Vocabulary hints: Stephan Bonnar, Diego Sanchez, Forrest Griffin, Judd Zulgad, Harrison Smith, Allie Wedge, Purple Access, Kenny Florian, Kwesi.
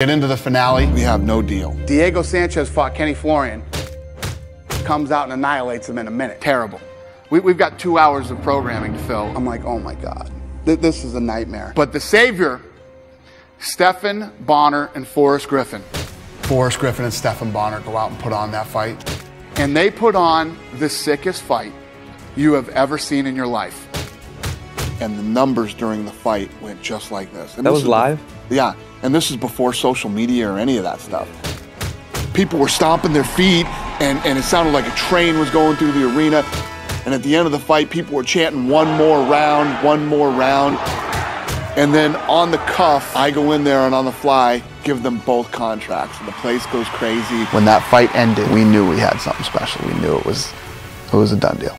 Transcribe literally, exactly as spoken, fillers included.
Get into the finale. We have no deal. Diego Sanchez fought Kenny Florian. Comes out and annihilates him in a minute. Terrible. We, we've got two hours of programming to fill. I'm like, oh my God, Th this is a nightmare. But the savior, Stephan Bonnar and Forrest Griffin. Forrest Griffin and Stephan Bonnar go out and put on that fight. And they put on the sickest fight you have ever seen in your life. And the numbers during the fight went just like this. And that this was live? Yeah. And this is before social media or any of that stuff. People were stomping their feet, and, and it sounded like a train was going through the arena. And at the end of the fight, people were chanting, one more round, one more round. And then on the cuff, I go in there and on the fly, give them both contracts. And the place goes crazy. When that fight ended, we knew we had something special. We knew it was, it was a done deal.